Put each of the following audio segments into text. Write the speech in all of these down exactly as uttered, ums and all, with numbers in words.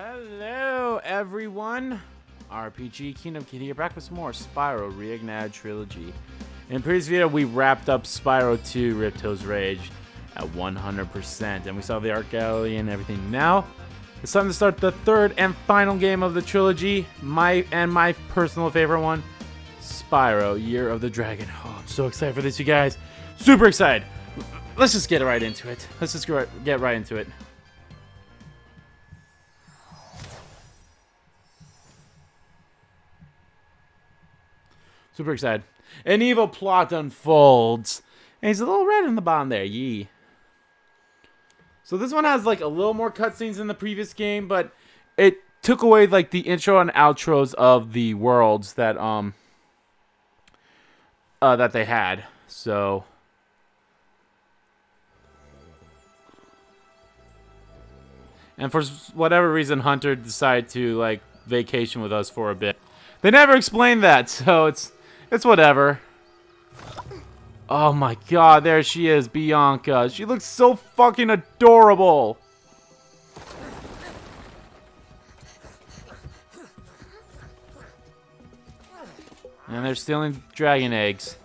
Hello, everyone. R P G Kingdom Kid here, back with some more Spyro Reignited Trilogy. In the previous video, we wrapped up Spyro two Ripto's Rage at one hundred percent, and we saw the art gallery and everything. Now, it's time to start the third and final game of the trilogy, my and my personal favorite one, Spyro Year of the Dragon. Oh, I'm so excited for this, you guys. Super excited. Let's just get right into it. Let's just get right into it. Super excited. An evil plot unfolds. And he's a little red in the bottom there. Yee. So this one has like a little more cutscenes than the previous game, but it took away like the intro and outros of the worlds that um uh, that they had. So and for whatever reason, Hunter decided to like vacation with us for a bit. They never explained that, so it's It's whatever. Oh my god, there she is, Bianca. She looks so fucking adorable. And they're stealing dragon eggs.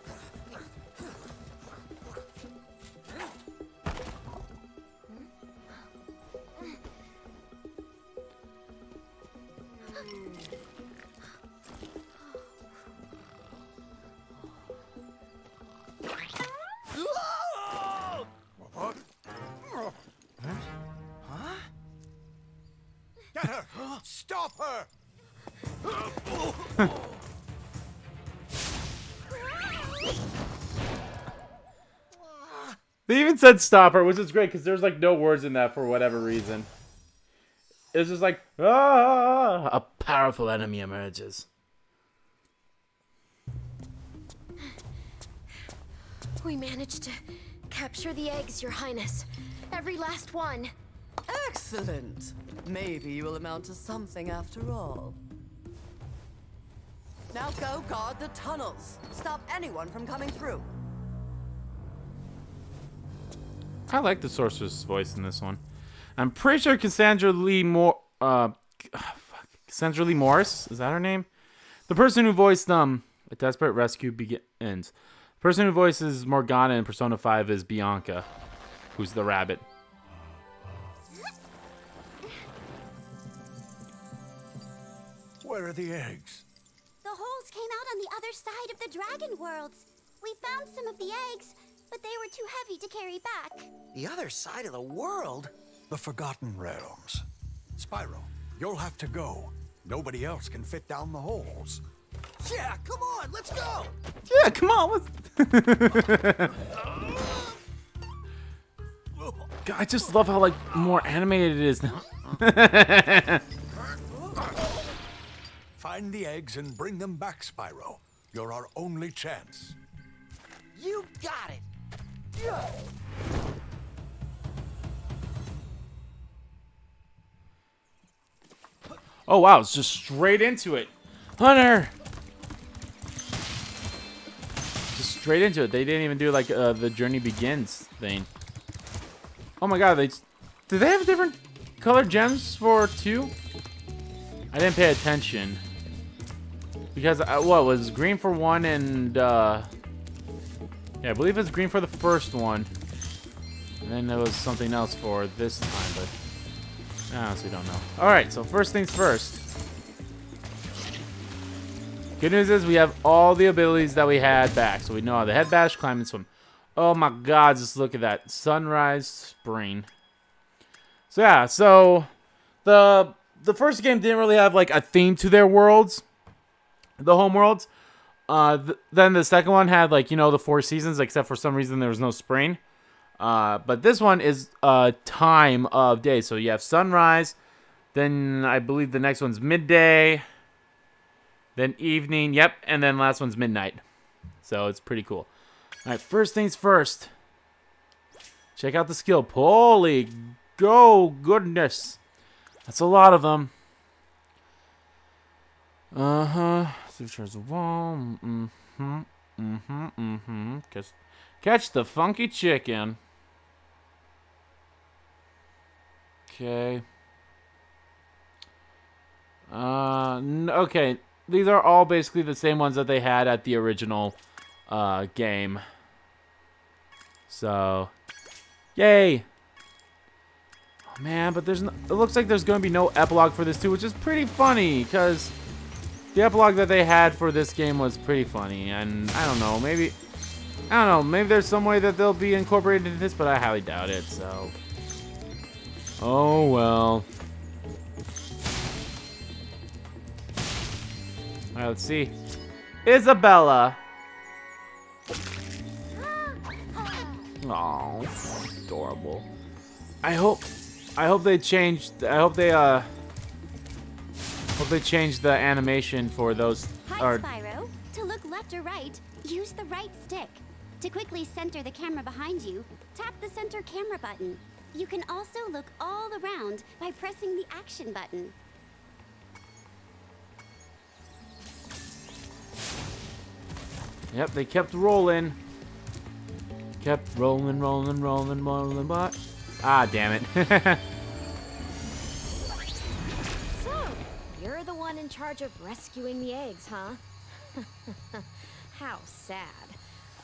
Stop her! They even said stop her, which is great because there's like no words in that for whatever reason. It's just like, ah! A powerful enemy emerges. We managed to capture the eggs, Your Highness. Every last one. Excellent! Maybe you will amount to something after all. Now go guard the tunnels. Stop anyone from coming through. I like the sorceress's voice in this one. I'm pretty sure Cassandra Lee Mor- uh, fuck. Cassandra Lee Morris? Is that her name? The person who voiced, um, A Desperate Rescue Begins. The person who voices Morgana in Persona five is Bianca, who's the rabbit. Where are the eggs? The holes came out on the other side of the dragon worlds. We found some of the eggs, but they were too heavy to carry back. The other side of the world? The Forgotten Realms. Spyro, you'll have to go. Nobody else can fit down the holes. Yeah, come on, let's go! Yeah, come on, let's... God, I just love how, like, more animated it is now. Find the eggs and bring them back, Spyro. You're our only chance. You got it! Yeah. Oh wow, it's just straight into it. Hunter! Just straight into it. They didn't even do like uh, the Journey Begins thing. Oh my god, they... Did they have different colored gems for two? I didn't pay attention. Because, I, what, was green for one and, uh... yeah, I believe it was green for the first one. And then there was something else for this time, but... I honestly don't know. Alright, so first things first. Good news is we have all the abilities that we had back. So we know how to head bash, climb, and swim. Oh my god, just look at that. Sunrise, spring. So yeah, so... The... The first game didn't really have, like, a theme to their worlds, the home worlds. Uh, th then the second one had, like, you know, the four seasons, except for some reason there was no spring. Uh, but this one is uh, time of day. So you have sunrise, then I believe the next one's midday, then evening, yep, and then last one's midnight. So it's pretty cool. All right, first things first. Check out the skill. Holy go goodness. That's a lot of them. Uh-huh. There's a wall. Mm-hmm. Mm-hmm. Mm-hmm. Catch, catch the funky chicken. Okay. Uh, okay, these are all basically the same ones that they had at the original uh, game. So, yay! Oh, man, but there's no, it looks like there's going to be no epilogue for this too, which is pretty funny, because the epilogue that they had for this game was pretty funny, and I don't know, maybe... I don't know, maybe there's some way that they'll be incorporated into this, but I highly doubt it, so... Oh, well... Alright, let's see. Isabella! Oh, adorable. I hope... I hope they changed... I hope they, uh... hope they changed the animation for those... Hi, Spyro. To look left or right, use the right stick. To quickly center the camera behind you, tap the center camera button. You can also look all around by pressing the action button. Yep, they kept rolling. Kept rolling, rolling, rolling, rolling, but... Ah, damn it. So, you're the one in charge of rescuing the eggs, huh? How sad.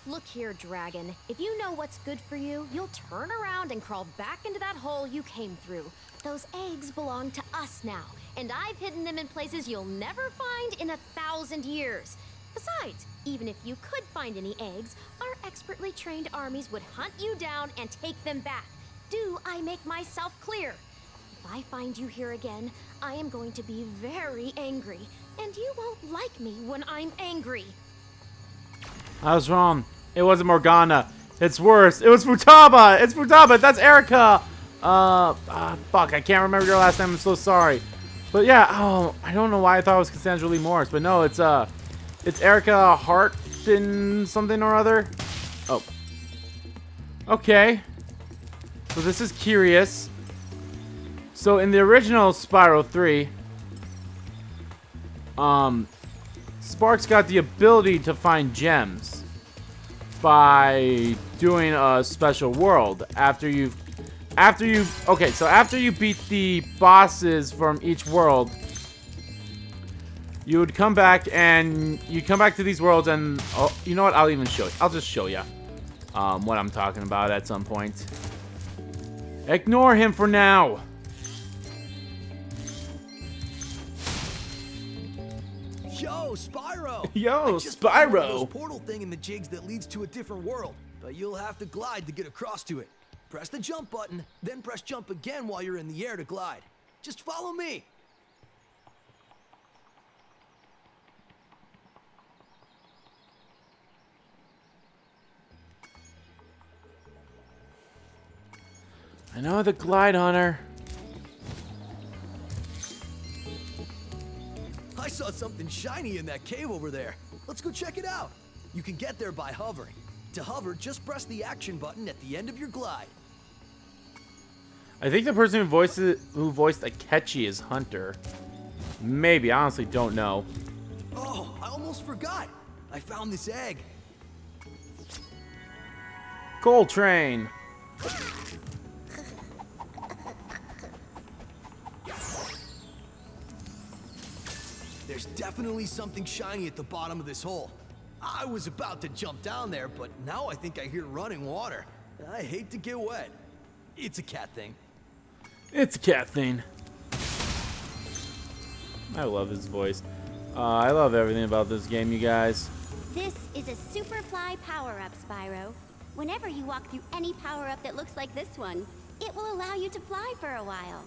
Look here, dragon. If you know what's good for you, you'll turn around and crawl back into that hole you came through. Those eggs belong to us now, and I've hidden them in places you'll never find in a thousand years. Besides, even if you could find any eggs, our expertly trained armies would hunt you down and take them back. Do I make myself clear? If I find you here again, I am going to be very angry, and you won't like me when I'm angry. I was wrong. It wasn't Morgana. It's worse. It was Futaba. It's Futaba. That's Erica. Uh, ah, fuck. I can't remember your last name. I'm so sorry. But yeah, oh, I don't know why I thought it was Cassandra Lee Morris, but no, it's uh. It's Erica Hart in something or other. Oh. Okay. So this is curious. So in the original Spyro three, um, Sparks got the ability to find gems by doing a special world after you, after you. Okay, so after you beat the bosses from each world, you would come back and you come back to these worlds and oh, you know what? I'll even show you. I'll just show you um, what I'm talking about at some point. Ignore him for now. Yo, Spyro. Yo, I just Spyro. This portal thing in the jigs that leads to a different world, but you'll have to glide to get across to it. Press the jump button, then press jump again while you're in the air to glide. Just follow me. I know the glide hunter. I saw something shiny in that cave over there. Let's go check it out. You can get there by hovering. To hover, just press the action button at the end of your glide. I think the person who voices who voiced Akechi is Hunter. Maybe, I honestly don't know. Oh, I almost forgot. I found this egg. Coal train. There's definitely something shiny at the bottom of this hole. I was about to jump down there, but now I think I hear running water. I hate to get wet. It's a cat thing. It's a cat thing. I love his voice. Uh, I love everything about this game, you guys. This is a Superfly power-up, Spyro. Whenever you walk through any power-up that looks like this one, it will allow you to fly for a while.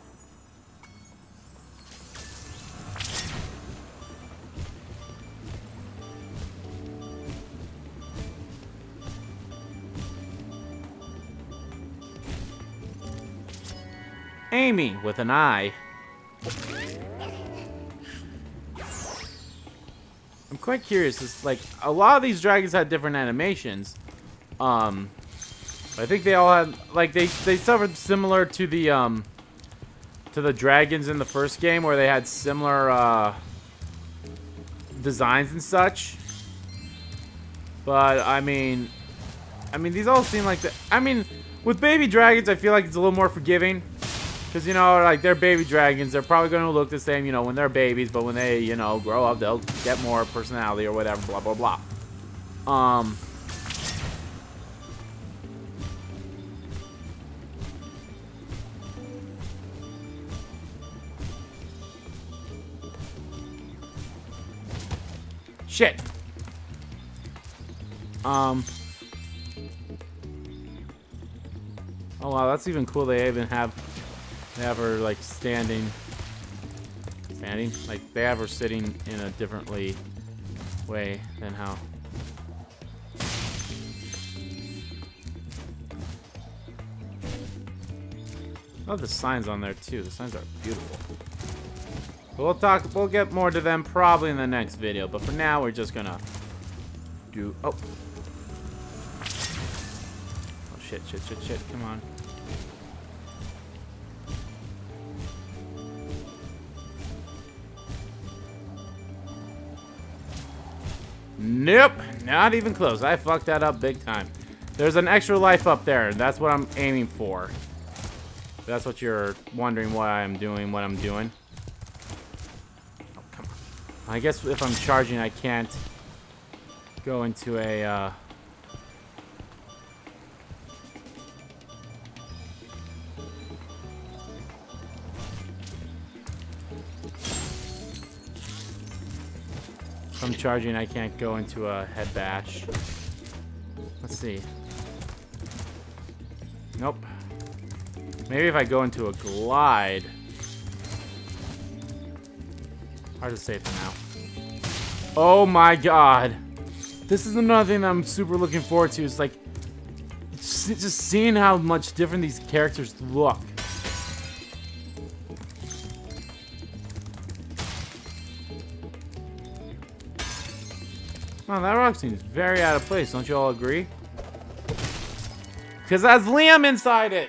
Amy with an eye. I'm quite curious. It's like a lot of these dragons had different animations. Um, I think they all had like they they suffered similar to the um to the dragons in the first game where they had similar uh, designs and such. But I mean, I mean these all seem like the. I mean, with baby dragons, I feel like it's a little more forgiving. Because, you know, like, they're baby dragons. They're probably going to look the same, you know, when they're babies. But when they, you know, grow up, they'll get more personality or whatever, blah, blah, blah. Um. Shit. Um. Oh, wow, that's even cool. They even have... They have her, like, standing. Standing? Like, they have her sitting in a differently way than how. Oh, the signs on there, too. The signs are beautiful. But we'll talk, we'll get more to them probably in the next video. But for now, we're just gonna do, oh. Oh, shit, shit, shit, shit. Come on. Nope, not even close. I fucked that up big time. There's an extra life up there. That's what I'm aiming for. If that's what you're wondering why I'm doing what I'm doing. Oh, come on. I guess if I'm charging, I can't go into a... Uh... I'm charging, I can't go into a head bash. Let's see. Nope. Maybe if I go into a glide. Hard to say for now. Oh my god. This is another thing that I'm super looking forward to. It's like, it's just seeing how much different these characters look. Oh, that rock seems very out of place, don't you all agree? Because that's Liam inside it!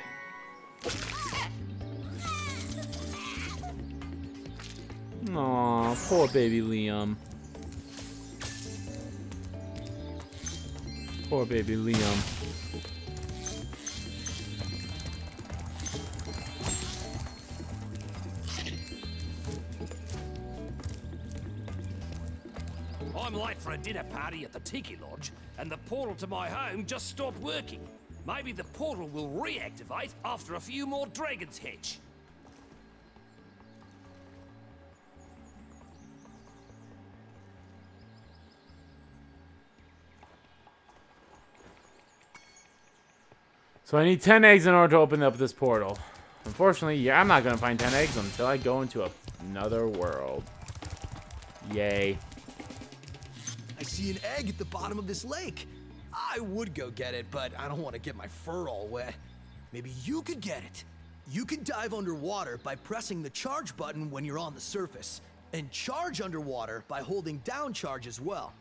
Aw, poor baby Liam. Poor baby Liam. I'm late for a dinner party at the Tiki Lodge, and the portal to my home just stopped working. Maybe the portal will reactivate after a few more dragons hatch. So I need ten eggs in order to open up this portal. Unfortunately, yeah, I'm not gonna find ten eggs until I go into a, another world. Yay. I see an egg at the bottom of this lake. I would go get it, but I don't want to get my fur all wet. Maybe you could get it. You can dive underwater by pressing the charge button when you're on the surface, and charge underwater by holding down charge as well.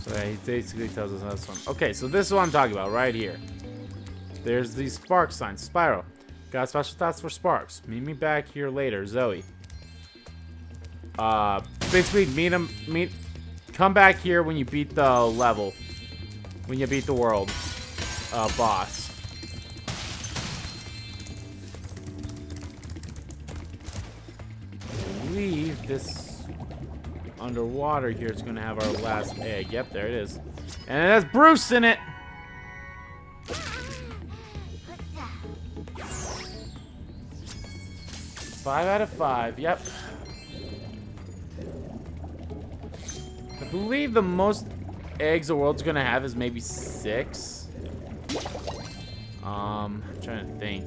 So yeah, he basically tells us that's one. Okay, so this is what I'm talking about right here. There's these spark signs. Spyro. Got special thoughts for Sparks. Meet me back here later, Zoe. Uh, basically, meet him. Meet. Come back here when you beat the level. When you beat the world, uh, boss. I believe this underwater here is gonna have our last egg. Yep, there it is, and it has Bruce in it. Five out of five, yep. I believe the most eggs the world's gonna have is maybe six. Um, I'm trying to think.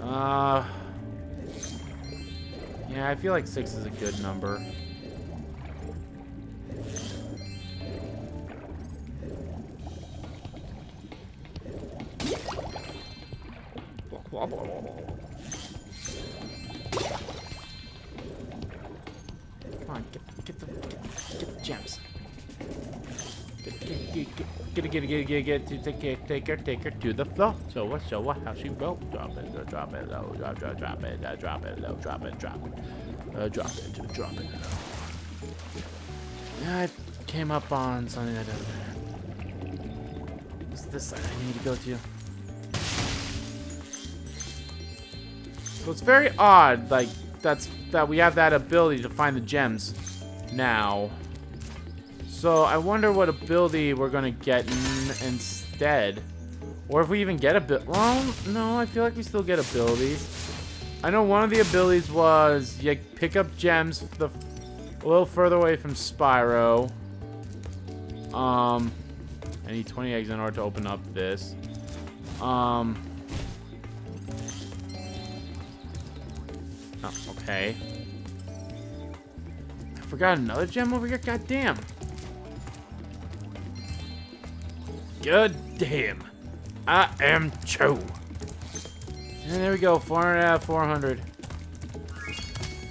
Uh, yeah, I feel like six is a good number. Blah, blah, blah, blah. Gems. Get, get, get, get, get, get, get, get, to take, take, take her, take her to the floor. So what, so what, how she go? Drop it, drop it, low, drop, drop, drop it, drop it, low, drop it, drop it, drop it, drop it, drop it. came up on something that over there. It's this side I need to go to. So it's very odd, like that's that we have that ability to find the gems now. So I wonder what ability we're gonna get in instead. Or if we even get a bit. Well, no, I feel like we still get abilities. I know one of the abilities was you pick up gems the, a little further away from Spyro. Um, I need twenty eggs in order to open up this. Um, oh, okay. I forgot another gem over here. God damn. God damn. I am Cho. And there we go, four hundred out of four hundred.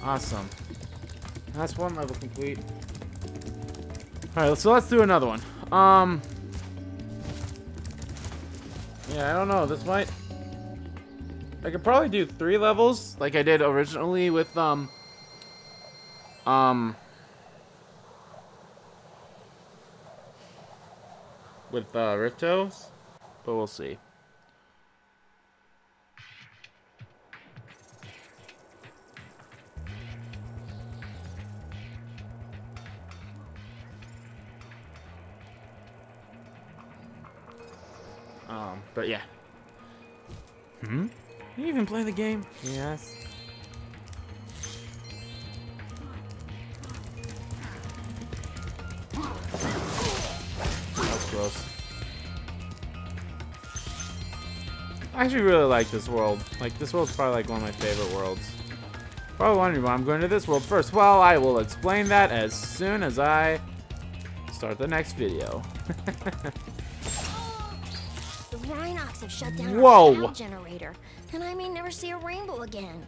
Awesome. That's one level complete. Alright, so let's do another one. Um. Yeah, I don't know. This might... I could probably do three levels, like I did originally with, um... Um... With, uh, Ripto's. But we'll see. Um, but yeah. Hmm? You even play the game? Yes. That's gross. I actually really like this world. Like, this world's probably like one of my favorite worlds. Probably wondering why I'm going to this world first. Well, I will explain that as soon as I start the next video. The Rhinox have shut down Whoa. our power generator, and I may never see a rainbow again.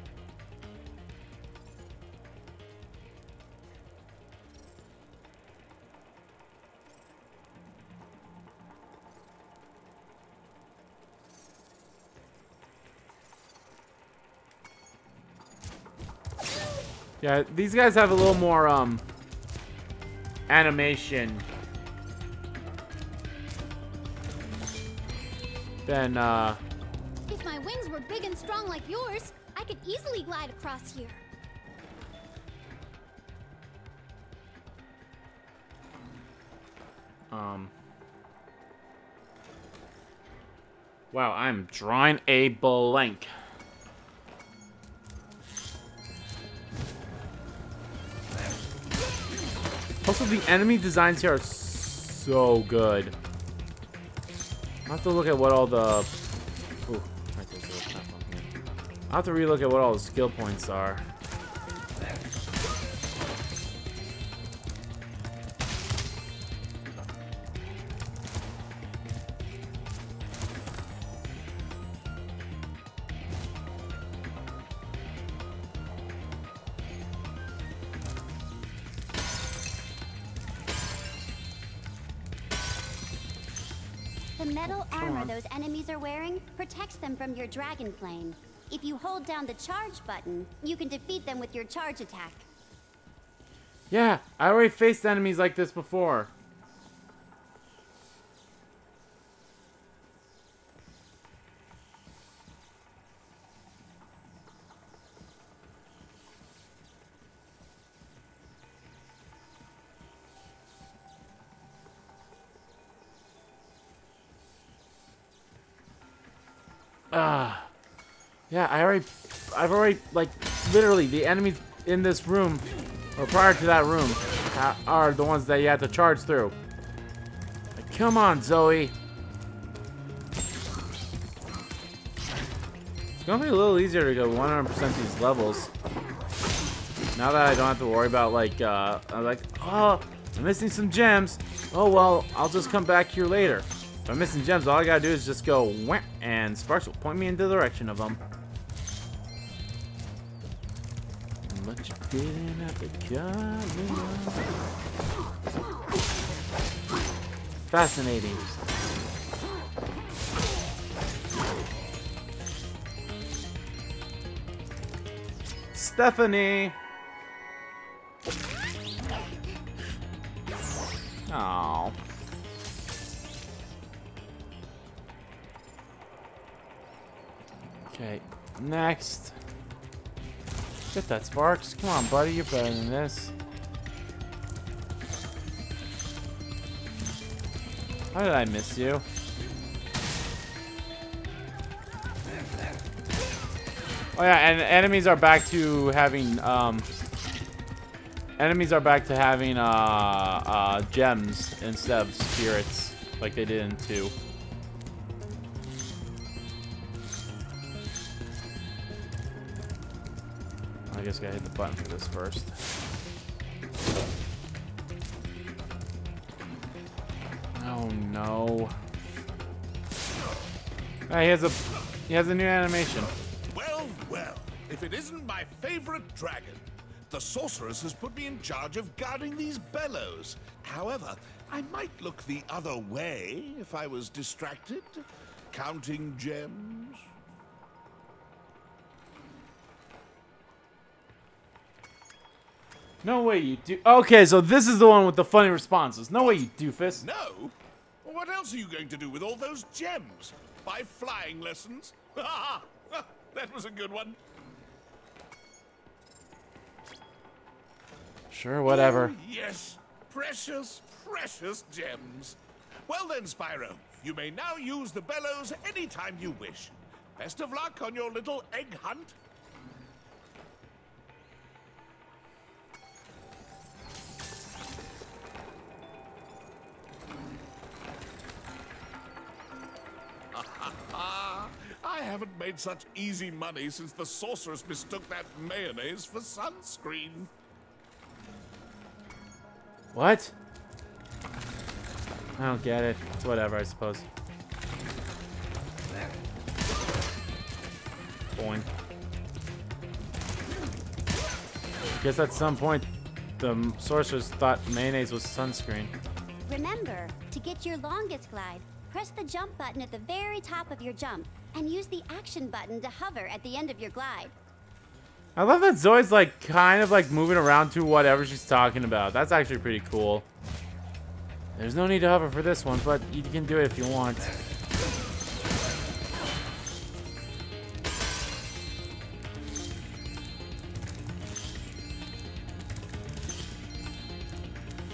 Yeah, these guys have a little more um, animation than. Uh... If my wings were big and strong like yours, I could easily glide across here. Um. Wow, I'm drawing a blank. Also, the enemy designs here are so good. I'll have to look at what all the... Ooh, right there, so I'll have to relook at what all the skill points are. The metal armor those enemies are wearing protects them from your dragon flame. If you hold down the charge button, you can defeat them with your charge attack. Yeah, I already faced enemies like this before. Ah, uh, yeah, I already, I've already, like, literally, the enemies in this room, or prior to that room, uh, are the ones that you have to charge through. Like, come on, Zoe. It's gonna be a little easier to go one hundred percent these levels. Now that I don't have to worry about, like, uh, I'm like, oh, I'm missing some gems. Oh, well, I'll just come back here later. If I'm missing gems, all I gotta do is just go wham, and Sparks will point me in the direction of them. Much didn't have to come. Fascinating. Stephanie. Oh. Okay, next. Shit, that sparks. Come on, buddy, you're better than this. How did I miss you? Oh yeah, and enemies are back to having um enemies are back to having uh uh gems instead of spirits like they did in two. I guess I gotta hit the button for this first. Oh no. Hey, he has a he has a new animation. If it isn't my favorite dragon. The sorceress has put me in charge of guarding these bellows. However, I might look the other way if I was distracted, counting gems. No way you do. Okay, so this is the one with the funny responses. No way you doofus. No? Well, what else are you going to do with all those gems? My flying lessons? Ha ha! That was a good one. Sure, whatever. Oh, yes, precious, precious gems. Well then, Spyro, you may now use the bellows anytime you wish. Best of luck on your little egg hunt. I haven't made such easy money since the sorceress mistook that mayonnaise for sunscreen. What? I don't get it. It's whatever, I suppose. Boing. Guess at some point, the sorcerers thought mayonnaise was sunscreen. Remember, to get your longest glide, press the jump button at the very top of your jump, and use the action button to hover at the end of your glide. I love that Zoe's like kind of like moving around to whatever she's talking about. That's actually pretty cool. There's no need to hover for this one, but you can do it if you want.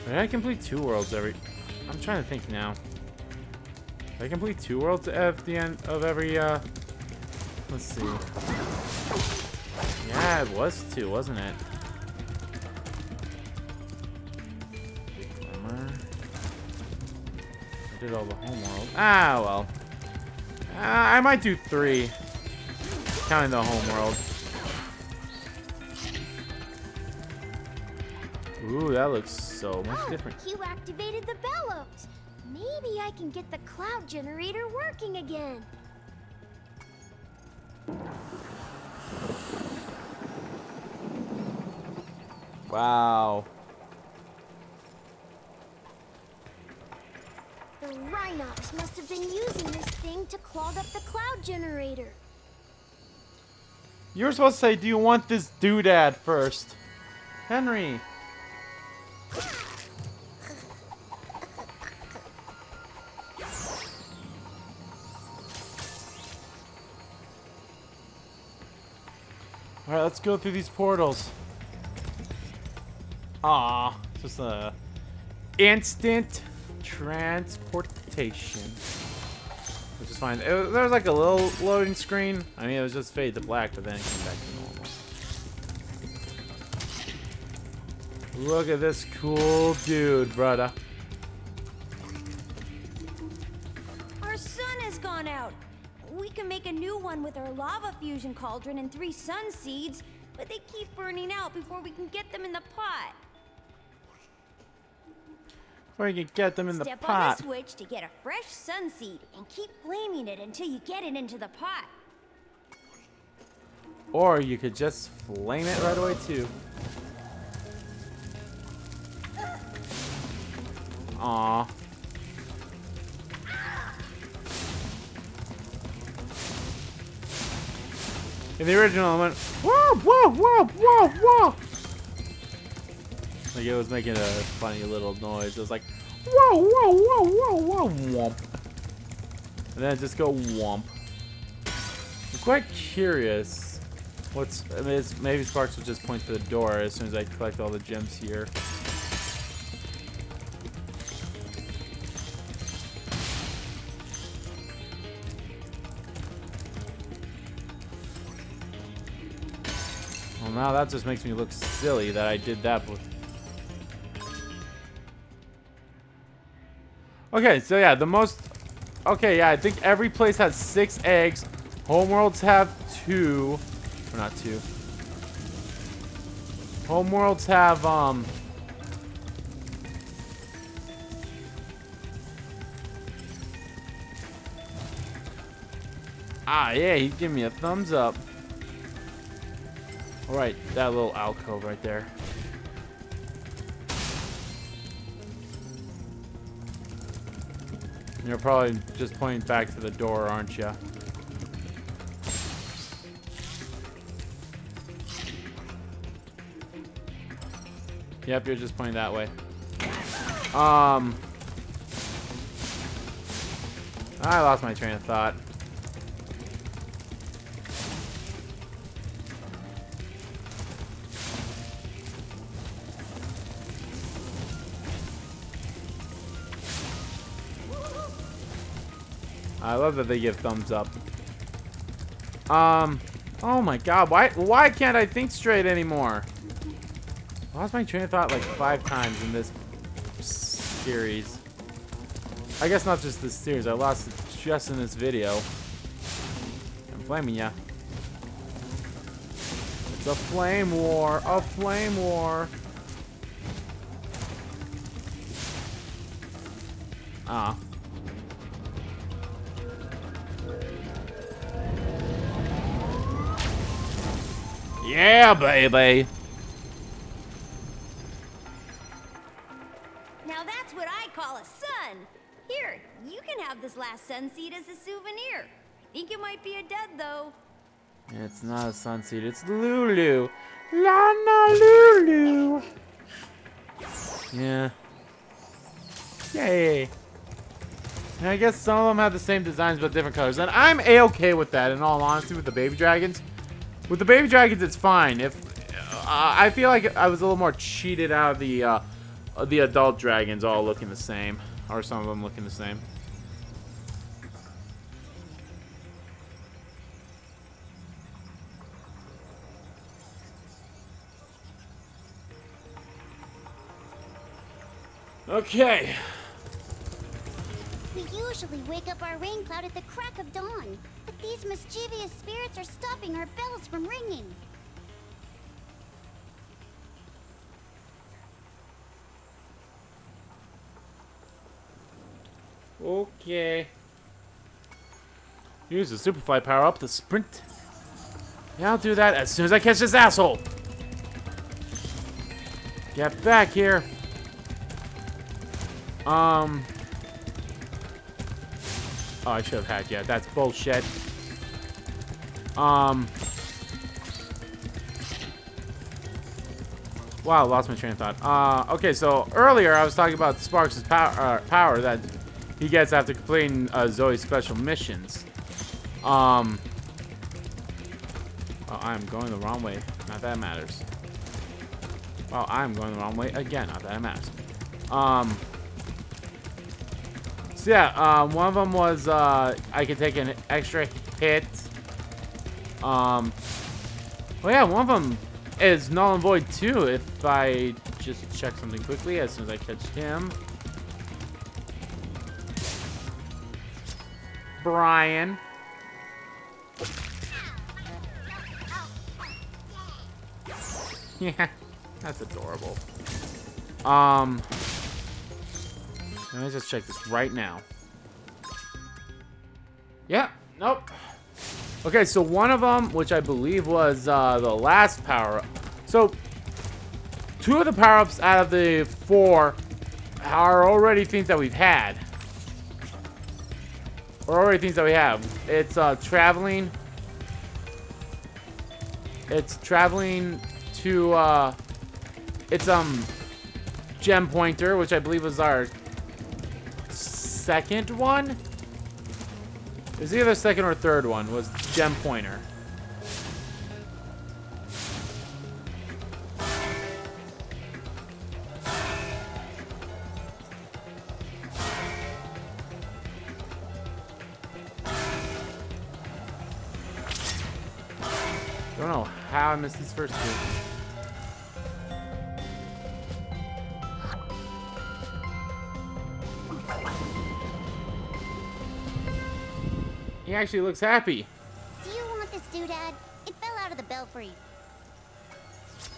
Did I complete two worlds every... I'm trying to think now. Did I complete two worlds at the end of every... Uh... Let's see. Yeah, it was two, wasn't it? Bummer. I did all the homeworld. Ah, well. Uh, I might do three. Counting the homeworld. Ooh, that looks so much oh, different. You activated the bellows. Maybe I can get the cloud generator working again. Wow. The Rhinox must have been using this thing to clog up the cloud generator. You were supposed to say, do you want this doodad first? Henry. Alright, let's go through these portals. Ah, just a instant transportation, which is fine. It, there was like a little loading screen. I mean, it was just fade to black, but then it came back to normal. Look at this cool dude, brother. Our sun has gone out. We can make a new one with our lava fusion cauldron and three sun seeds, but they keep burning out before we can get them in the pot. Or you can get them in the pot. Step on the switch to get a fresh sunseed and keep flaming it until you get it into the pot. Or you could just flame it right away too. Aww. In the original, I went, whoa, whoa, whoa, whoa, whoa. Like it was making a funny little noise. It was like, Whoa, whoa, whoa, whoa, whoa, womp. And then I just go womp. I'm quite curious. What's I mean, it's, maybe Sparks will just point to the door as soon as I collect all the gems here. Well, now that just makes me look silly that I did that before. Okay, so yeah, the most... Okay, yeah, I think every place has six eggs. Homeworlds have two. Or not two. Homeworlds have, um... Ah, yeah, he's giving me a thumbs up. Alright, that little alcove right there. You're probably just pointing back to the door, aren't you? Yep, you're just pointing that way. Um, I lost my train of thought. I love that they give thumbs up. Um, oh my god, why why can't I think straight anymore? I lost my train of thought like five times in this series. I guess not just this series, I lost it just in this video. I'm blaming ya. It's a flame war, a flame war. Ah. Uh-huh. Yeah, baby. Now that's what I call a sun. Here, you can have this last sun seed as a souvenir. I think it might be a dud, though. It's not a sun seed. It's Lulu. Lana Lulu. Yeah. Yay. And I guess some of them have the same designs but different colors, and I'm a-okay with that. In all honesty, with the baby dragons. With the baby dragons, it's fine. If uh, I feel like I was a little more cheated out of the uh, the adult dragons, all looking the same, or some of them looking the same. Okay. We usually wake up our rain cloud at the crack of dawn, but these mischievous spirits are stopping our bells from ringing. Okay. Use the Superfly power up to sprint. Yeah, I'll do that as soon as I catch this asshole. Get back here. Um... Oh, I should have had, yeah, that's bullshit. Um. Wow, lost my train of thought. Uh, okay, so earlier I was talking about Sparks' power, uh, power that he gets after completing uh, Zoe's special missions. Um. Oh, I'm going the wrong way. Not that it matters. Well, I'm going the wrong way again. Not that it matters. Um. So yeah, uh, one of them was uh, I could take an extra hit. Um, well, yeah, one of them is null and void too. If I just check something quickly as soon as I catch him, Brian. Yeah, that's adorable. Um. Let me just check this right now. Yeah, nope. Okay, so one of them, which I believe was uh, the last power-up. So, two of the power-ups out of the four are already things that we've had. Or already things that we have. It's uh, traveling. It's traveling to, uh, it's um, gem pointer, which I believe was our second one? It was either the second or third one was Gem Pointer. Don't know how I missed these first two. He actually looks happy. Do you want this doodad? It fell out of the belfry.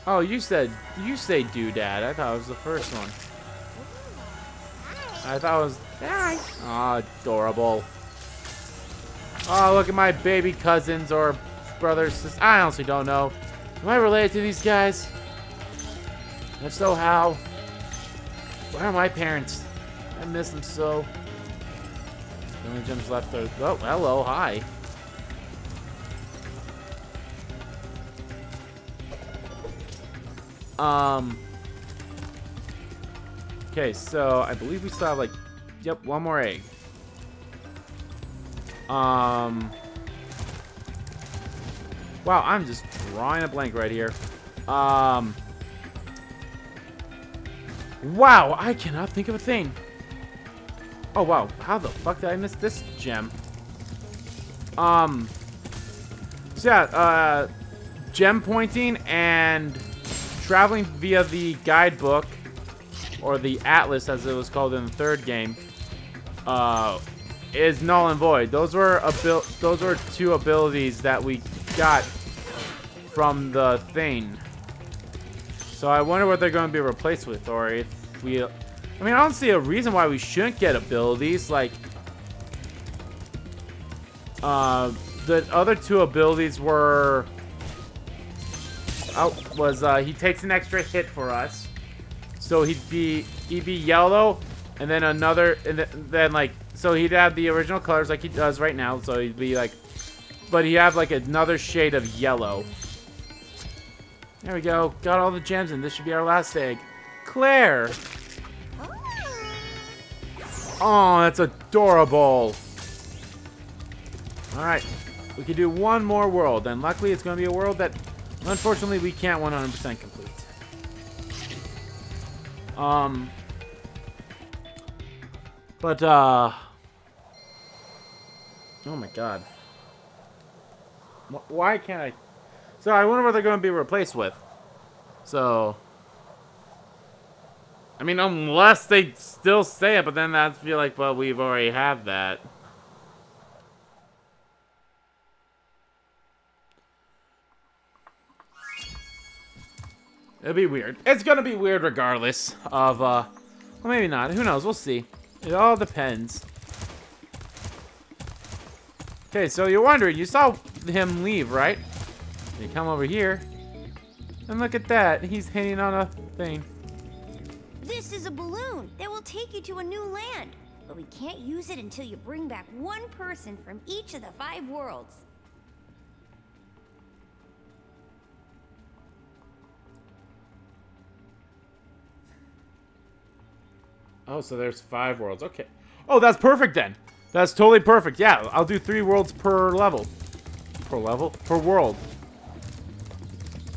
Oh, you said you say doodad. I thought it was the first one. Hi. I thought it was. Hi. Oh, adorable. Oh, look at my baby cousins or brothers. Sisters. I honestly don't know. Am I related to these guys? If so, how? Where are my parents? I miss them so. The only gems left are... Oh, hello, hi. Um. Okay, so I believe we still have, like... Yep, one more egg. Um. Wow, I'm just drawing a blank right here. Um. Wow, I cannot think of a thing. Oh, wow. How the fuck did I miss this gem? Um. So, yeah. Uh, gem pointing and traveling via the guidebook, or the atlas, as it was called in the third game, uh, is null and void. Those were, abil those were two abilities that we got from the thing. So, I wonder what they're going to be replaced with, or if we... I mean, I don't see a reason why we shouldn't get abilities. Like, uh, the other two abilities were, oh, was uh, he takes an extra hit for us, so he'd be he'd be yellow, and then another, and th then like, so he'd have the original colors like he does right now. So he'd be like, but he'd have like another shade of yellow. There we go. Got all the gems, and this should be our last egg, Claire. Oh, that's adorable. Alright. We can do one more world. And luckily, it's going to be a world that, unfortunately, we can't one hundred percent complete. Um. But, uh. Oh, my God. Why can't I? So, I wonder what they're going to be replaced with. So... I mean, unless they still say it, but then that'd be like, well, we've already had that. It'll be weird. It's gonna be weird regardless of, uh, well, maybe not. Who knows? We'll see. It all depends. Okay, so you're wondering, you saw him leave, right? You come over here, and look at that. He's hitting on a thing. This is a balloon that will take you to a new land, but we can't use it until you bring back one person from each of the five worlds. Oh, so there's five worlds. Okay. Oh, that's perfect then. That's totally perfect. Yeah, I'll do three worlds per level. Per level? Per world.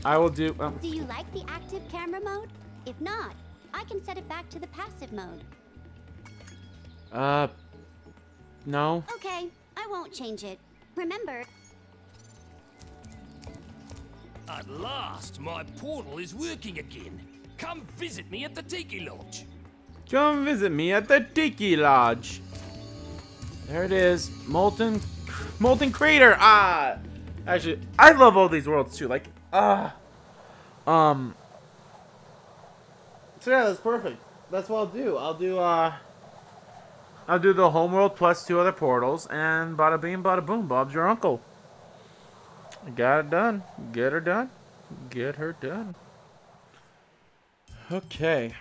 I will do... Um, do you like the active camera mode? If not... I can set it back to the passive mode. Uh, no. Okay, I won't change it. Remember. At last, my portal is working again. Come visit me at the Tiki Lodge. Come visit me at the Tiki Lodge. There it is, molten, molten crater. Ah, actually, I love all these worlds too. Like, ah, uh, um. So yeah, that's perfect. That's what I'll do. I'll do uh I'll do the homeworld plus two other portals, and bada bing bada boom, Bob's your uncle. Got it done. Get her done. Get her done. Okay.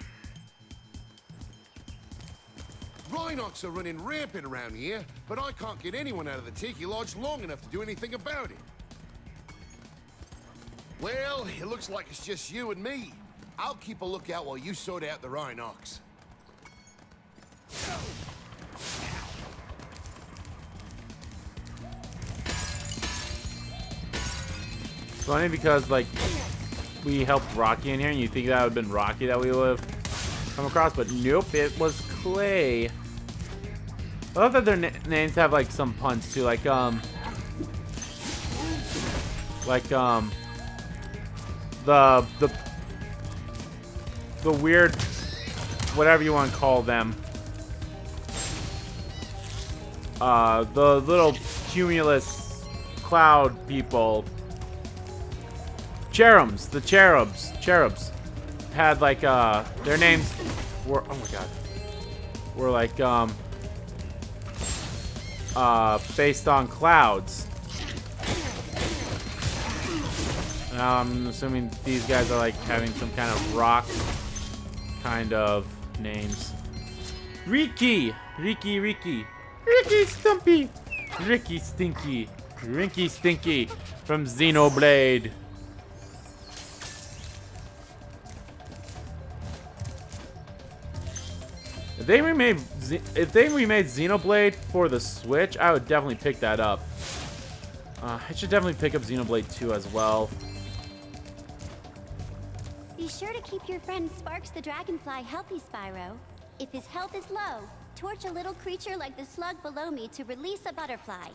Rhinox are running rampant around here, but I can't get anyone out of the Tiki Lodge long enough to do anything about it. Well, it looks like it's just you and me. I'll keep a lookout while you sort out the Rhinox. It's funny because, like, we helped Rocky in here, and you think that would have been Rocky that we would have come across, but nope, it was Clay. I love that their na names have, like, some puns, too. Like, um... Like, um... The... The... The weird... Whatever you want to call them. Uh, the little cumulus cloud people. Cherubims. The cherubs. Cherubs. Had, like, uh... Their names were... Oh, my God. Were, like, um... Uh, based on clouds. Now I'm assuming these guys are like having some kind of rock kind of names. Ricky! Ricky, Ricky. Ricky Stumpy! Ricky Stinky. Rinky Stinky from Xenoblade. If they remade, if they remade Xenoblade for the Switch, I would definitely pick that up. Uh, I should definitely pick up Xenoblade two as well. Be sure to keep your friend Sparks the Dragonfly healthy, Spyro. If his health is low, torch a little creature like the slug below me to release a butterfly.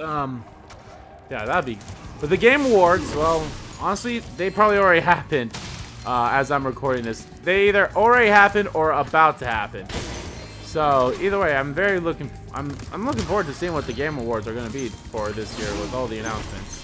Um, yeah, that'd be. But the game awards, well, honestly, they probably already happened uh, as I'm recording this. They either already happened or about to happen. So either way, I'm very looking. I'm I'm looking forward to seeing what the game awards are going to be for this year with all the announcements.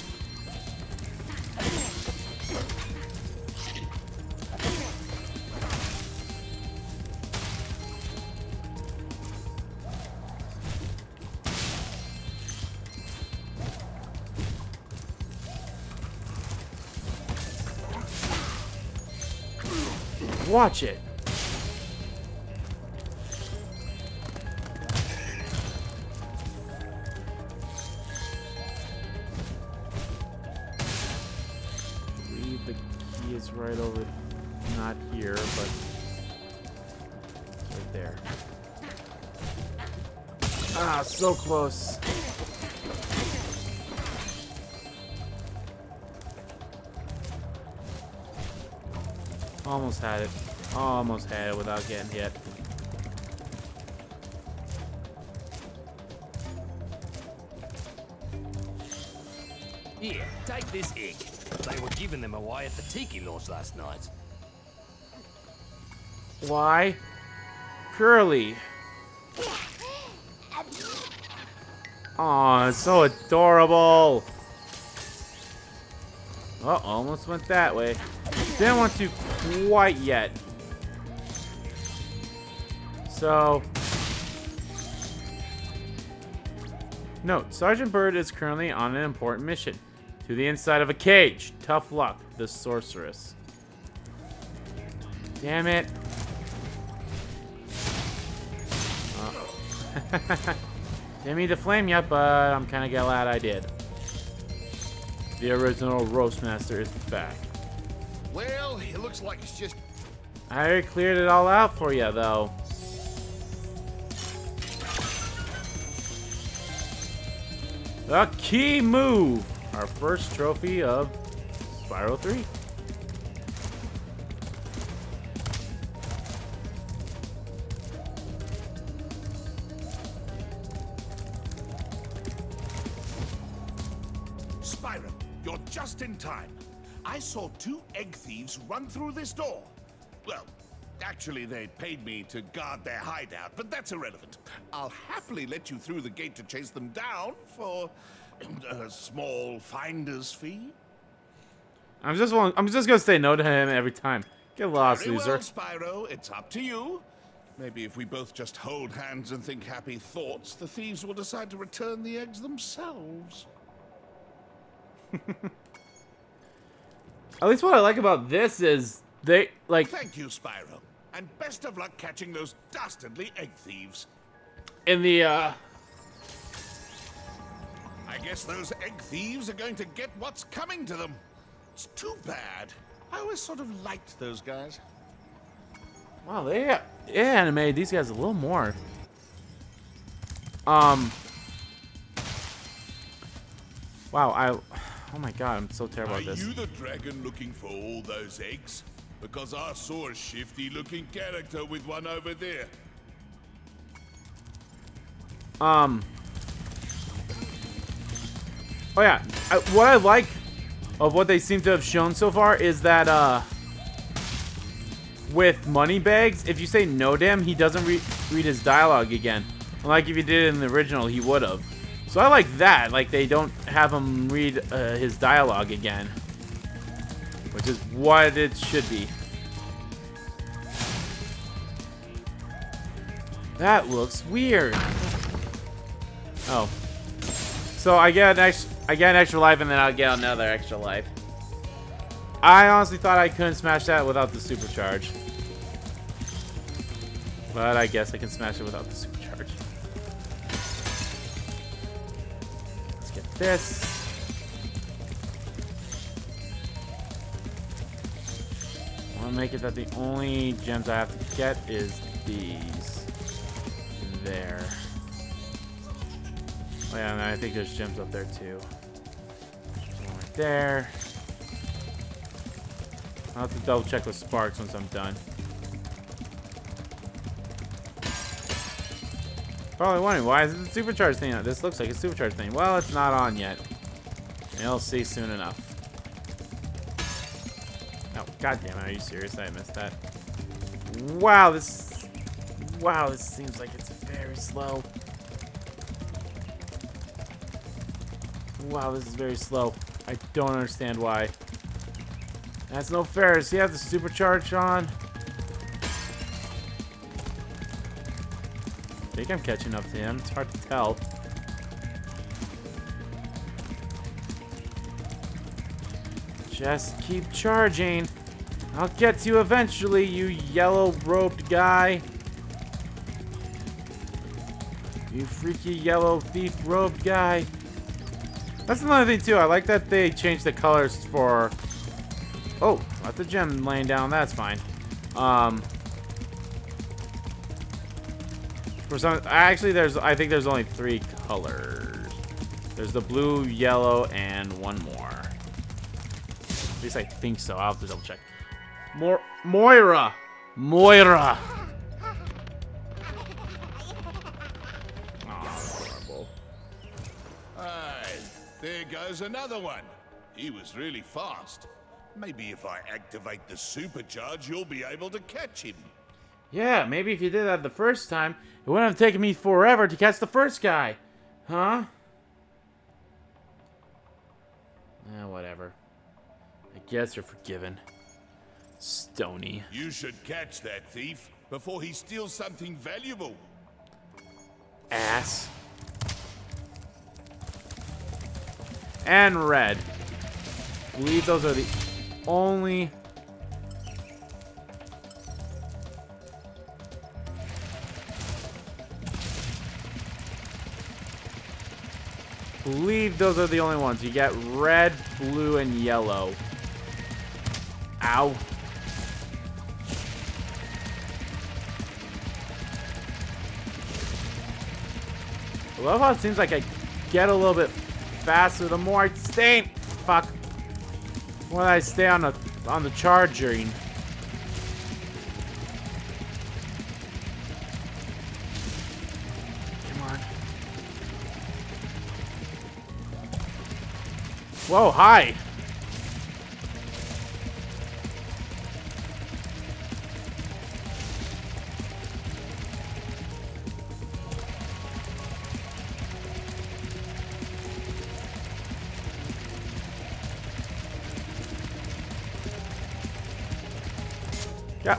Watch it. Believe the key is right over, not here, but right there. Ah, so close. Almost had it. Almost had it without getting hit. Here, take this egg. They were giving them away at the tiki launch last night. Why? Curly. Aw, it's so adorable. Oh, almost went that way. Didn't want to quite yet. So, note, Sergeant Bird is currently on an important mission. To the inside of a cage. Tough luck, the sorceress. Damn it. Oh. Didn't mean to flame yet, but I'm kind of glad I did. The original Roastmaster is back. Well, it looks like it's just... I already cleared it all out for you, though. The key move! Our first trophy of Spyro three. Spyro, you're just in time. I saw two egg thieves run through this door. Well, actually, they paid me to guard their hideout, but that's irrelevant. I'll happily let you through the gate to chase them down for a small finder's fee. I'm just want, I'm just gonna say no to him every time. Get lost, Very loser. Well, Spyro, it's up to you. Maybe if we both just hold hands and think happy thoughts, the thieves will decide to return the eggs themselves. At least what I like about this is they like. Thank you, Spyro, and best of luck catching those dastardly egg thieves. In the, uh. I guess those egg thieves are going to get what's coming to them. It's too bad. I always sort of liked those guys. Wow, they, they animated these guys a little more. Um. Wow, I. Oh my god, I'm so terrible at this. Are you the dragon looking for all those eggs? Because I saw a shifty-looking character with one over there. Um. Oh yeah, I, what I like of what they seem to have shown so far is that uh, with Moneybags, if you say no damn, he doesn't re read his dialogue again. Like if he did it in the original, he would have. So I like that. Like they don't have him read uh, his dialogue again, which is what it should be. That looks weird. Oh. So I get an extra, I get an extra life, and then I'll get another extra life. I honestly thought I couldn't smash that without the supercharge, but I guess I can smash it without the supercharge. Let's get this. I want to make it that the only gems I have to get is these. There. Oh yeah, and I think there's gems up there too. One right there. I'll have to double check with Sparks once I'm done. Probably wondering, why is it the supercharge thing? This looks like a supercharge thing. Well, it's not on yet. You'll see soon enough. Oh, goddammit, are you serious? I missed that. Wow, this... Wow, this seems like it's very slow. Wow, this is very slow. I don't understand why. That's no fair. Does he have the supercharge on? I think I'm catching up to him. It's hard to tell. Just keep charging. I'll get to you eventually, you yellow-robed guy. You freaky yellow thief-robed guy. That's another thing too, I like that they changed the colors for... Oh, not the gem laying down, that's fine. Um, for some, actually there's, I think there's only three colors. There's the blue, yellow, and one more. At least I think so, I'll have to double check. More, Moira! Moira! There goes another one. He was really fast. Maybe if I activate the supercharge, you'll be able to catch him. Yeah, maybe if you did that the first time, it wouldn't have taken me forever to catch the first guy. Huh? Eh, whatever. I guess you're forgiven. Stony. You should catch that thief before he steals something valuable. Ass. And red. I believe those are the only... I believe those are the only ones. You get red, blue, and yellow. Ow. I love how it seems like I get a little bit... faster the more I stay fuck when I stay on the on the charging. Come on. Whoa, hi.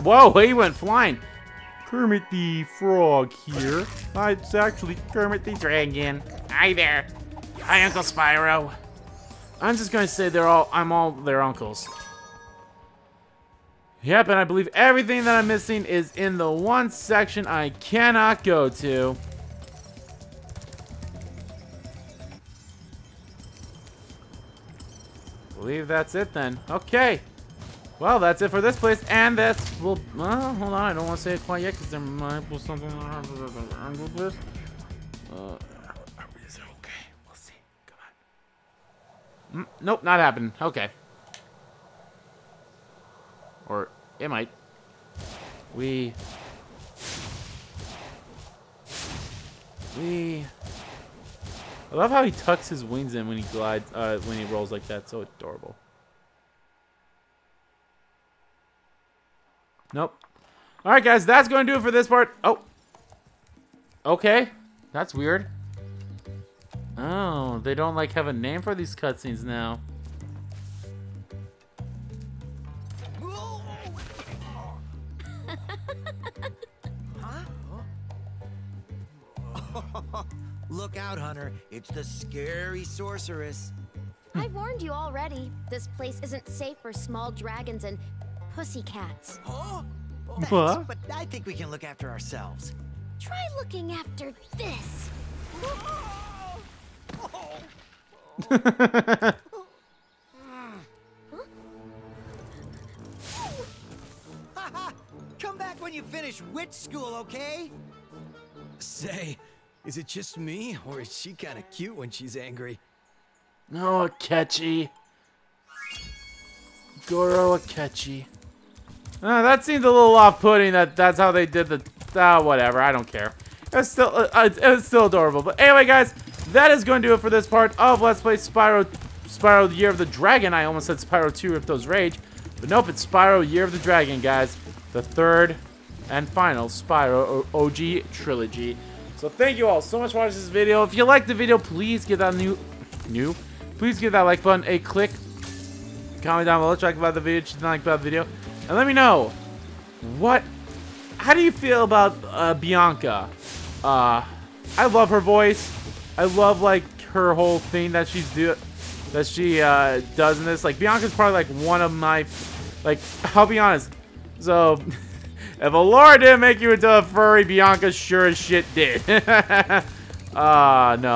Whoa, he went flying. Kermit the Frog here. Hi, it's actually Kermit the Dragon. Hi there. Hi, Uncle Spyro. I'm just gonna say they're all, I'm all their uncles. Yep, and I believe everything that I'm missing is in the one section I cannot go to. I believe that's it then. Okay. Well, that's it for this place, and that's... Well, uh, hold on, I don't want to say it quite yet, because there might be something wrong with this. Uh, is it okay? We'll see. Come on. Mm, nope, not happening. Okay. Or, it might. We... We... I love how he tucks his wings in when he glides, uh, when he rolls like that. So adorable. Nope. All right, guys, that's going to do it for this part. Oh. Okay. That's weird. Oh, they don't, like, have a name for these cutscenes now. Look out, Hunter. It's the scary sorceress. I've warned you already. This place isn't safe for small dragons and... pussycats. Huh? Thanks, what? But I think we can look after ourselves. Try looking after this. Huh? Come back when you finish witch school, okay? Say, is it just me, or is she kind of cute when she's angry? No, oh, Akechi. Goro Akechi. Uh, that seems a little off-putting. That that's how they did the. Uh, whatever. I don't care. It's still uh, it's still adorable. But anyway, guys, that is going to do it for this part of Let's Play Spyro, Spyro Year of the Dragon. I almost said Spyro two Ripto's Rage, but nope, it's Spyro Year of the Dragon, guys. The third and final Spyro O G trilogy. So thank you all so much for watching this video. If you liked the video, please give that new new. Please give that like button a click. Comment down below, talk about the video, just like about the video, and let me know what. How do you feel about uh, Bianca? Uh, I love her voice. I love like her whole thing that she's do, that she uh, does in this. Like Bianca's probably like one of my, like I'll be honest. So if Allura didn't make you into a furry, Bianca sure as shit did. uh, no,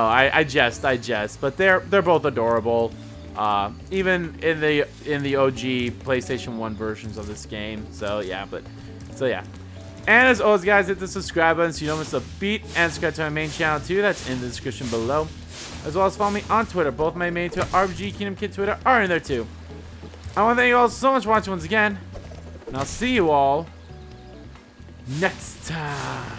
I, I jest, I jest, but they're they're both adorable. Uh, even in the in the O G PlayStation one versions of this game. So yeah, but so yeah. And as always, guys, hit the subscribe button so you don't miss a beat, and subscribe to my main channel too. That's in the description below. As well as follow me on Twitter. Both my main Twitter, R B G Kingdom Kid Twitter, are in there too. I want to thank you all so much for watching once again, and I'll see you all next time.